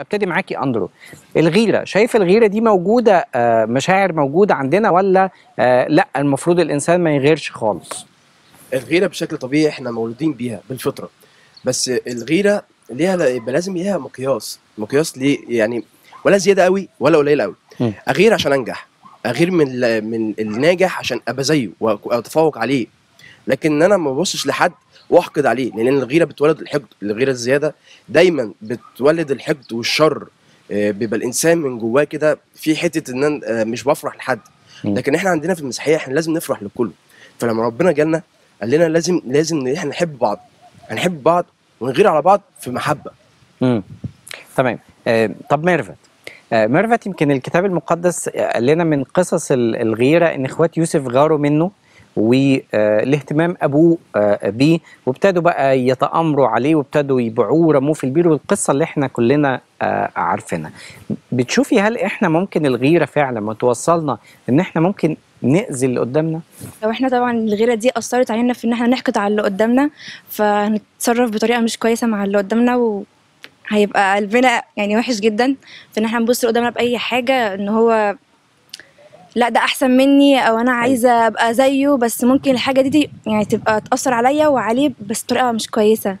ابتدي معاكي اندرو. الغيره، شايف الغيره دي موجوده، مشاعر موجوده عندنا ولا لا المفروض الانسان ما يغيرش خالص؟ الغيره بشكل طبيعي احنا مولودين بيها بالفطره، بس الغيره ليها يبقى لازم ليها مقياس ليه يعني، ولا زياده قوي ولا قليل قوي. اغير عشان انجح، اغير من الناجح عشان ابقى زيه واتفوق عليه، لكن انا ما ببصش لحد واحقد عليه، لان الغيره بتولد الحقد، الغيره الزياده دايما بتولد الحقد والشر. بيبقى الانسان من جواه كده في حته ان انا مش بفرح لحد، لكن احنا عندنا في المسيحيه احنا لازم نفرح لكله. فلما ربنا جالنا قال لنا لازم احنا هنحب بعض ونغير على بعض في محبه. تمام. طب ميرفت، ميرفت يمكن الكتاب المقدس قال لنا من قصص الغيره ان اخوات يوسف غاروا منه والاهتمام ابوه بيه، وابتدوا بقى يتامروا عليه وابتدوا يبيعوه ورموه في البير، والقصه اللي احنا كلنا عارفينها. بتشوفي هل احنا ممكن الغيره فعلا ما توصلنا ان احنا ممكن نأذي اللي قدامنا؟ لو احنا طبعا الغيره دي اثرت علينا في ان احنا نحقد على اللي قدامنا، فهنتصرف بطريقه مش كويسه مع اللي قدامنا، وهيبقى قلبنا يعني وحش جدا في ان احنا نبص اللي قدامنا باي حاجه ان هو لا ده احسن مني او انا عايزه ابقى زيه، بس ممكن الحاجه دي يعني تبقى تاثر عليا وعليه بس بطريقه مش كويسه.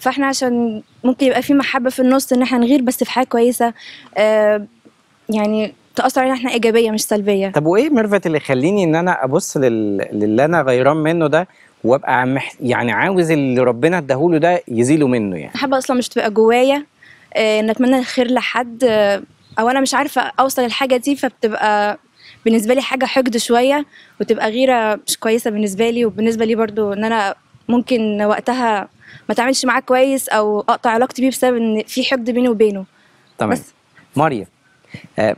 فاحنا عشان ممكن يبقى في محبه في النص ان احنا نغير بس في حاجه كويسه يعني تاثر علينا احنا ايجابيه مش سلبيه. طب وايه ميرفت اللي يخليني ان انا ابص للي انا غيران منه ده وابقى يعني عاوز اللي ربنا اداهوله ده يزيله منه؟ يعني المحبه اصلا مش تبقى جوايا ان اتمنى الخير لحد او انا مش عارفه اوصل الحاجه دي، فبتبقى بالنسبه لي حاجه حقد شويه وتبقى غيره مش كويسه بالنسبه لي، وبالنسبه لي برضو ان انا ممكن وقتها ما تعملش معاه كويس او اقطع علاقتي بيه بسبب ان في حقد بيني وبينه. تمام. مريم،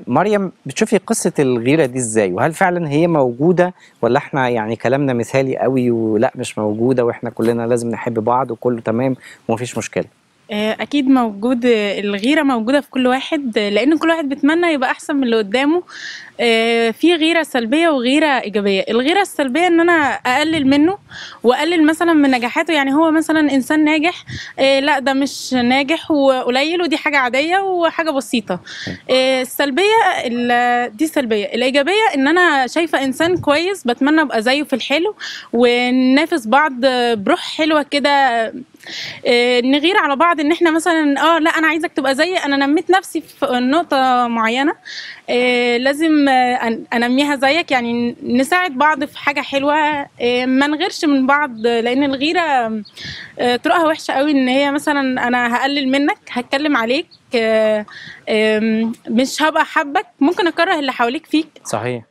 مريم بتشوفي قصه الغيره دي ازاي؟ وهل فعلا هي موجوده ولا احنا يعني كلامنا مثالي قوي ولا مش موجوده واحنا كلنا لازم نحب بعض وكله تمام ومفيش مشكله؟ اكيد موجود، الغيره موجوده في كل واحد، لان كل واحد بيتمنى يبقى احسن من اللي قدامه. في غيره سلبيه وغيره ايجابيه. الغيره السلبيه ان انا اقلل منه واقلل مثلا من نجاحاته، يعني هو مثلا انسان ناجح لا ده مش ناجح وقليل ودي حاجه عاديه وحاجه بسيطه. السلبيه دي سلبيه. الايجابيه ان انا شايفه انسان كويس بتمنى ابقى زيه في الحلو، وننافس بعض بروح حلوه كده، نغير على بعض ان احنا مثلا لا انا عايزك تبقى زيي، انا نميت نفسي في نقطه معينه لازم انميها زيك، يعني نساعد بعض في حاجه حلوه، ما نغيرش من بعض، لان الغيره طرقها وحشه قوي، ان هي مثلا انا هقلل منك، هتكلم عليك، مش هبقى حبك، ممكن اكره اللي حواليك فيك. صحيح.